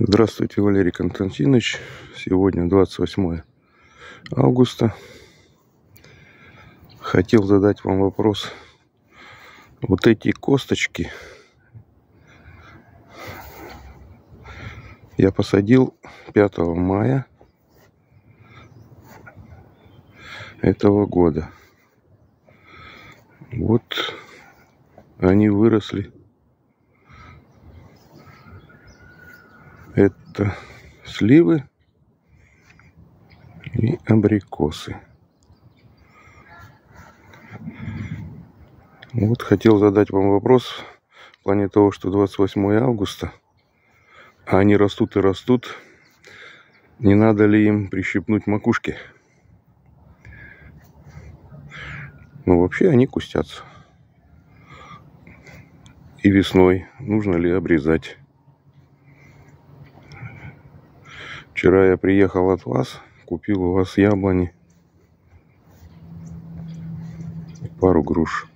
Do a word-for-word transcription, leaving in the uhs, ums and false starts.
Здравствуйте, Валерий Константинович. Сегодня двадцать восьмое августа. Хотел задать вам вопрос. Вот эти косточки я посадил пятого мая этого года. Вот они выросли. Это сливы и абрикосы. Вот хотел задать вам вопрос в плане того, что двадцать восьмое августа, а они растут и растут, не надо ли им прищипнуть макушки? Ну, вообще они кустятся. И весной нужно ли обрезать? Вчера я приехал от вас, купил у вас яблони и пару груш.